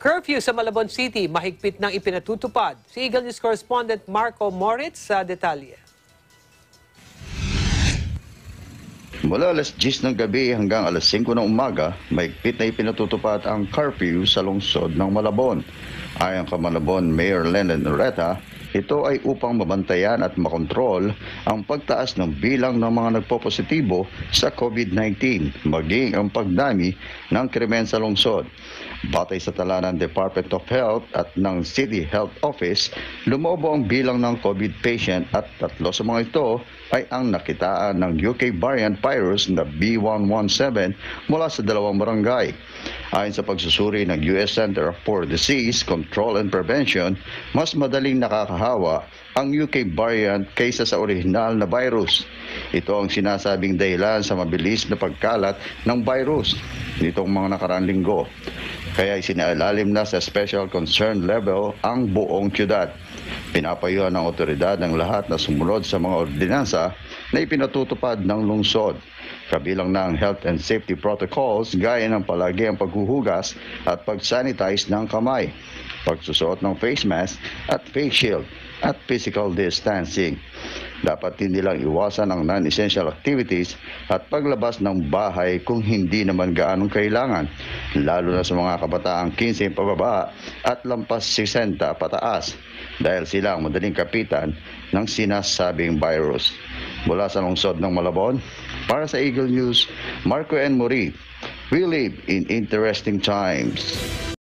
Curfew sa Malabon City, mahigpit ng ipinatutupad. Si Eagle News correspondent Marco Moritz sa detalye. Mula alas 10 ng gabi hanggang alas 5 ng umaga, mahigpit na ipinatutupad ang curfew sa lungsod ng Malabon. Ayon kay Malabon Mayor Leland Reta, ito ay upang mabantayan at makontrol ang pagtaas ng bilang ng mga nagpopositibo sa COVID-19, maging ang pagdami ng krimen sa lungsod. Batay sa tala ng Department of Health at ng City Health Office, lumobo ang bilang ng COVID patient at tatlo sa mga ito ay ang nakitaan ng U.K. variant virus na B117 mula sa dalawang barangay. Ayon sa pagsusuri ng U.S. Center for Disease Control and Prevention, mas madaling nakakahawa ang UK variant kaysa sa orihinal na virus. Ito ang sinasabing dahilan sa mabilis na pagkalat ng virus nitong mga nakaraang linggo. Kaya isinailalim na sa special concern level ang buong siyudad. Pinapayuhan ng otoridad ng lahat na sumunod sa mga ordinansa na ipinatutupad ng lungsod. Kabilang na ang health and safety protocols gaya ng palagi ang paghuhugas at pag-sanitize ng kamay, pagsusuot ng face mask at face shield at physical distancing. Dapat din nilang iwasan ang non-essential activities at paglabas ng bahay kung hindi naman gaanong kailangan, lalo na sa mga kabataang 15 pababa at lampas 60 pataas dahil sila ang madaling kapitan ng sinasabing virus. Mula sa lungsod ng Malabon, para sa Eagle News, Marco and Moritz, we live in interesting times.